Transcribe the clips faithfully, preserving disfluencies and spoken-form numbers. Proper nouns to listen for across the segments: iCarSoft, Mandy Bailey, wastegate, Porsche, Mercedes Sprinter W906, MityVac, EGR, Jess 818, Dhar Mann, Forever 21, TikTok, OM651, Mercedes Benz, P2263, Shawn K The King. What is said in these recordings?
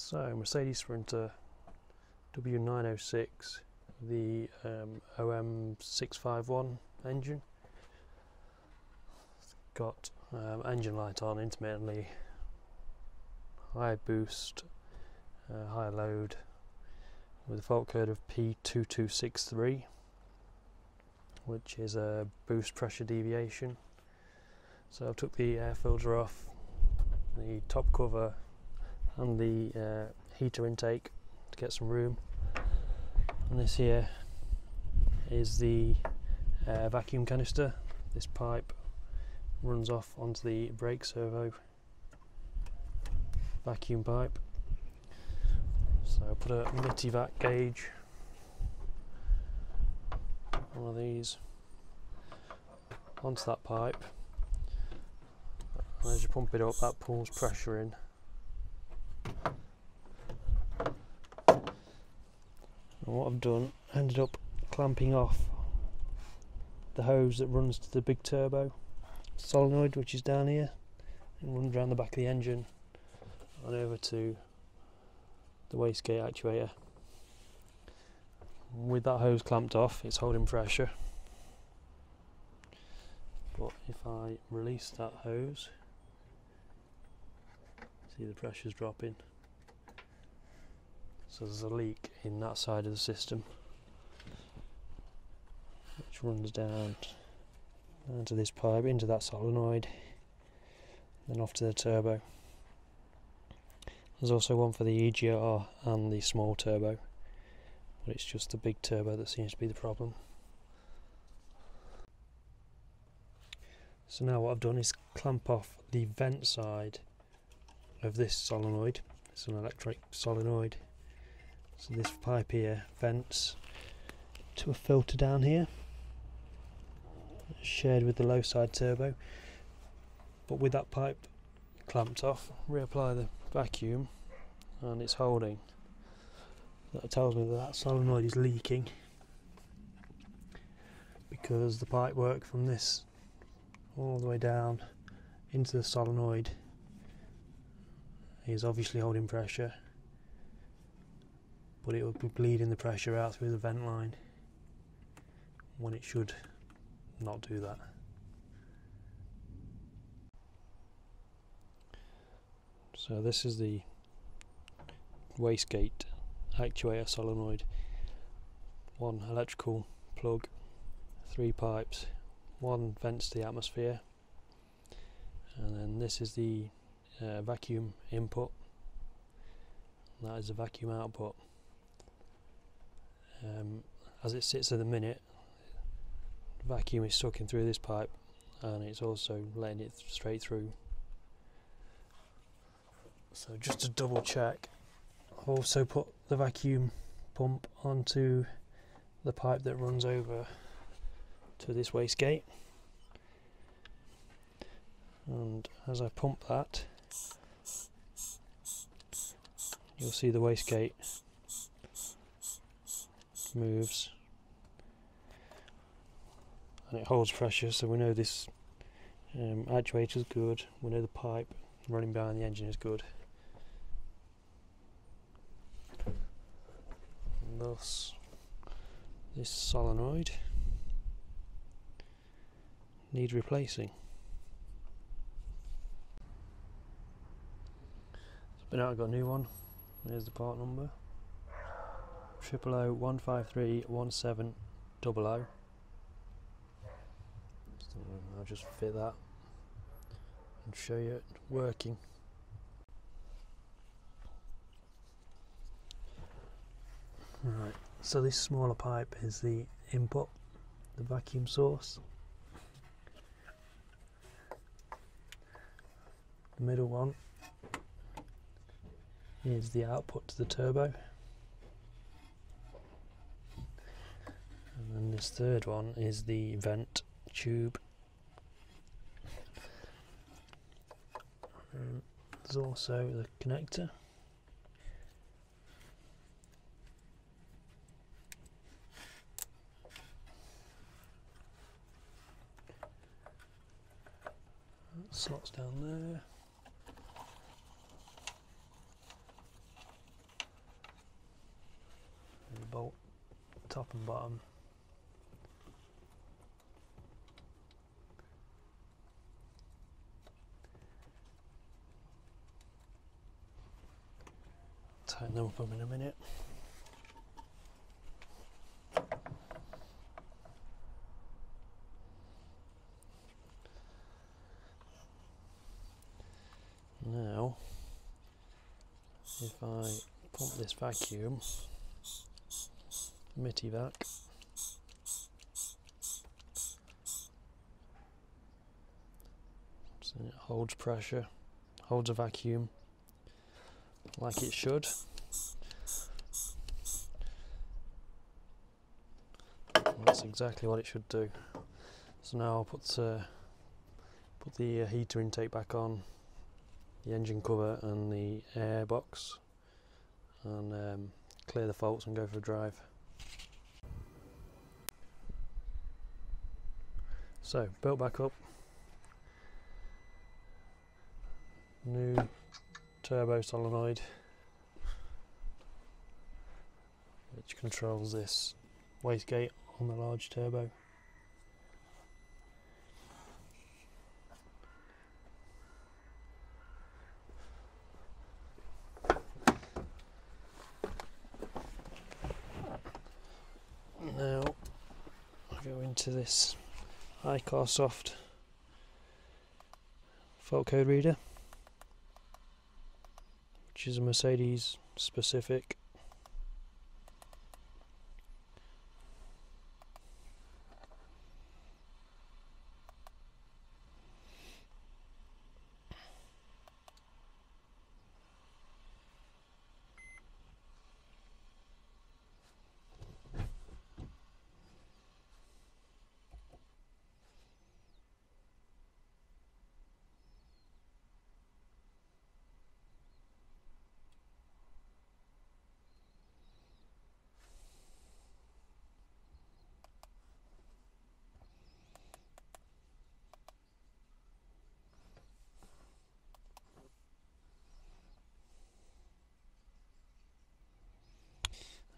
So Mercedes Sprinter W nine oh six, the um, O M six five one engine. It's got um, engine light on intermittently, high boost, uh, high load, with a fault code of P two two six three, which is a boost pressure deviation. So I've took the air filter off, the top cover and the uh, heater intake to get some room, and this here is the uh, vacuum canister. This pipe runs off onto the brake servo vacuum pipe. So I put a MityVac gauge one of these onto that pipe, and as you pump it up, that pulls pressure in, and what I've done, ended up clamping off the hose that runs to the big turbo solenoid, which is down here, and runs around the back of the engine and over to the wastegate actuator. With that hose clamped off, it's holding pressure, but if I release that hose, see the pressure's dropping, so there's a leak in that side of the system which runs down into this pipe, into that solenoid, then off to the turbo. There's also one for the E G R and the small turbo, but it's just the big turbo that seems to be the problem. So now what I've done is clamp off the vent side of this solenoid. It's an electric solenoid, so this pipe here vents to a filter down here shared with the low side turbo, but with that pipe clamped off, reapply the vacuum and it's holding. That tells me that that solenoid is leaking, because the pipe work from this all the way down into the solenoid is obviously holding pressure, but it will be bleeding the pressure out through the vent line when it should not do that. So this is the wastegate actuator solenoid, one electrical plug, three pipes, one vents to the atmosphere, and then this is the uh, vacuum input, and that is the vacuum output. Um, as it sits at the minute, the vacuum is sucking through this pipe and it's also letting it straight through. So just to double check, I've also put the vacuum pump onto the pipe that runs over to this wastegate, and as I pump that, you'll see the wastegate moves and it holds pressure, so we know this um, actuator is good, we know the pipe running behind the engine is good. Thus, this solenoid needs replacing. So but now I've got a new one. There's the part number: triple O one five three one seven double O. I'll just fit that and show you it working. Right, so this smaller pipe is the input, the vacuum source. The middle one is the output to the turbo. And then this third one is the vent tube. And there's also the connector. Slots down there, top and bottom. Tighten them up in a minute. Now, if I pump this vacuum, MityVac, so it holds pressure, holds a vacuum like it should. That's exactly what it should do. So now I'll put uh, put the uh, heater intake back on, the engine cover and the air box, and um, clear the faults and go for a drive. So, belt back up, new turbo solenoid, which controls this wastegate on the large turbo. Now I'll go into this iCarSoft fault code reader, which is a Mercedes specific.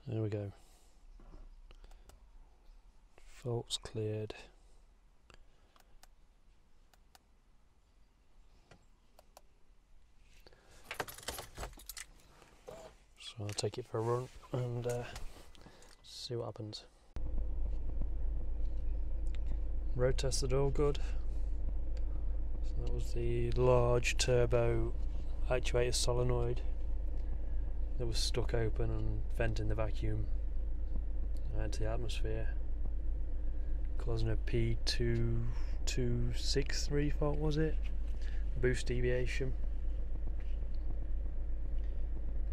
There we go. Faults cleared. So I'll take it for a run and uh, see what happens. Road tested all good. So that was the large turbo actuator solenoid that was stuck open and venting the vacuum out to the atmosphere, causing a P two two six three fault, was it? Boost deviation.